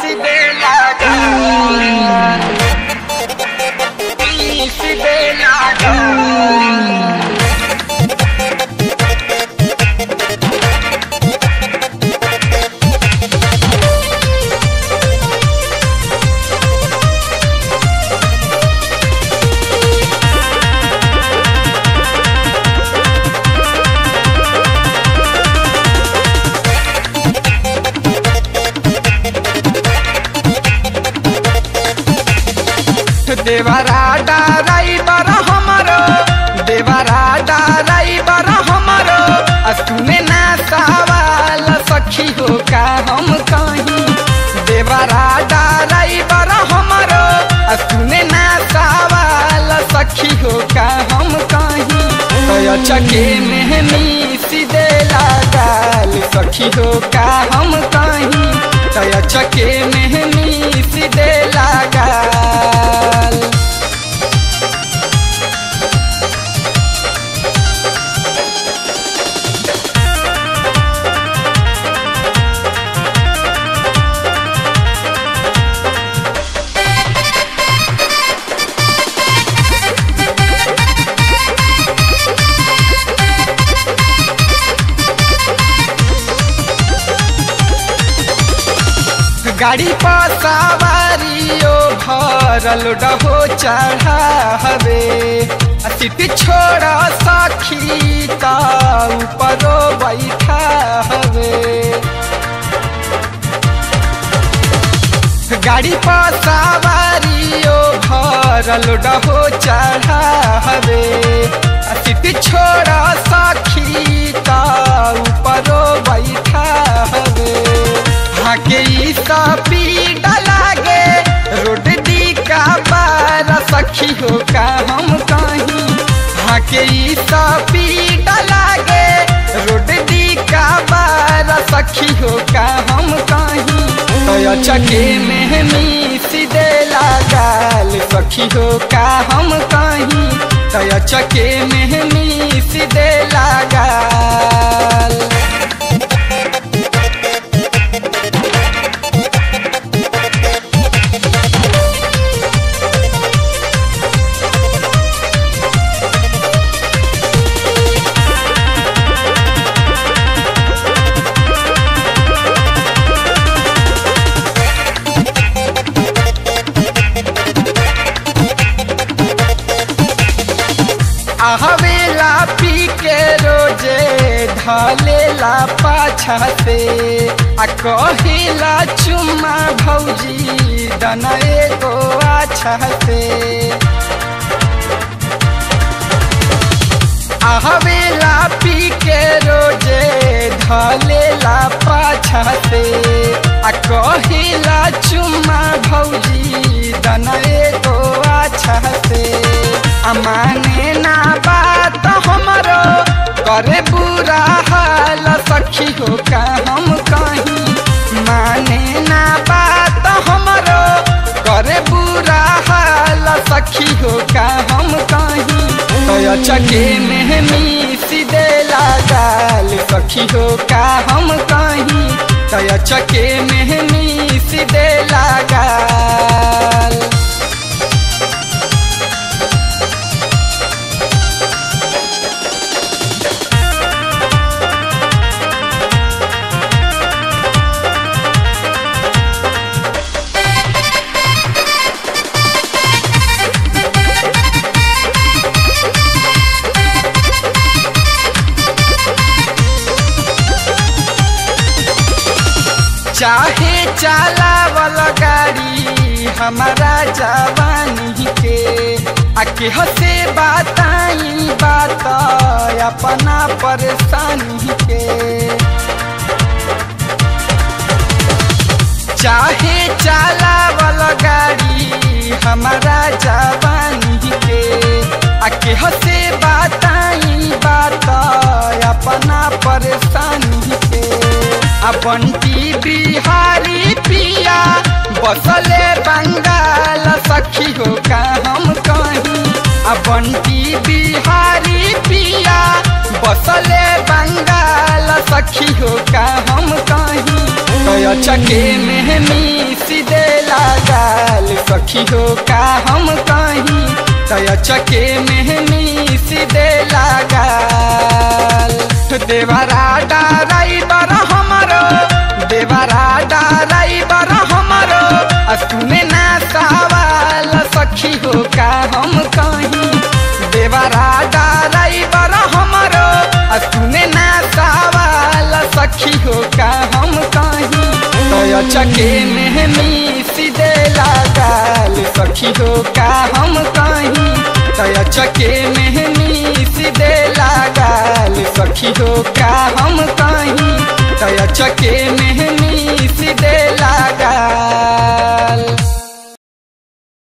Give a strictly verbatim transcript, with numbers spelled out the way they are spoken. मीस बेला गाल, मीस बेला गाल। देवरा डाराई बरा हमारो, देवरा डाराई बरा हमारो, तूने ना सवाल सखी हो का हम कहीं। देवरा डाराई बरा हमारो, तूने ना सवाल सखी हो का हम कहीं। चके में मीस देला गाल सखी हो का हम कहीं। चके में मीस देला गाल। गाड़ी पर सवारियों भरल डबो चढ़ा हवे, सीटी छोड़ सखी का ऊपरो बैठा हवे। गाड़ी पर सवारियों भरल डबो चढ़ा हवे, सीटी छोड़ सखी का ऊपरो बैठा हवे। मीस डला गे रोड दी का पारा सखी हो का हम कहीं। मीस डला गे रोड दी का पारा सखी हो का हम कहीं। चके में मीस देला गाल सखी हो का हम कहीं। चके में मीस देला गाल। हवेला पी के रोजे ढालेला पाछा से, आ कहिला चुम्मा भौजी दनाए गो आछा से। हवेला पी के रोजे ढालेला पाछा से, आ कहिला चुम्मा भौजी दनाए गो आछा से। माने ना बात हमारो करे बुरा हाल सखी हो का हम कहीं। माने ना बात हमारो करे बुरा हाल सखी हो का हम कहीं। चके में मीस देला गाल सखी हो का हम कहीं। चके में मीस देला गाल। चाहे चाला वाला गाड़ी हमारा जवानी के, आके हसे बताई बात अपना परेशानी के। चाहे चाला वाला गाड़ी हमारा जवानी के, आके हसे बताई बात अपना परेशानी के। बंटी बिहारी पिया बसले बंगाल सखी हो का हम कहीं। बंटी बिहारी पिया बसले बंगाल सखी हो का हम कहीं। चके में मीस सखी हो का हम कहीं तय चके में मीस देला गाल। देवरा डाराई बर हमारो, देवरा डाराई बर हमारो, सुने ना सवाल सखी हो का हम कहीं। देवरा डाराई बर हमारो, सुने ना सवाल सखी हो का हम कहीं तय चके में मीस देला गाल। सखी हो का हम कहीं तय चके में मीस देला गाल। सखी हो का हम कहीं तय चके में मीस देला गाल।